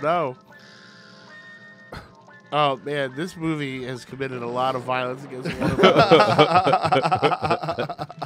don't know. Oh, man, this movie has committed a lot of violence against one of us.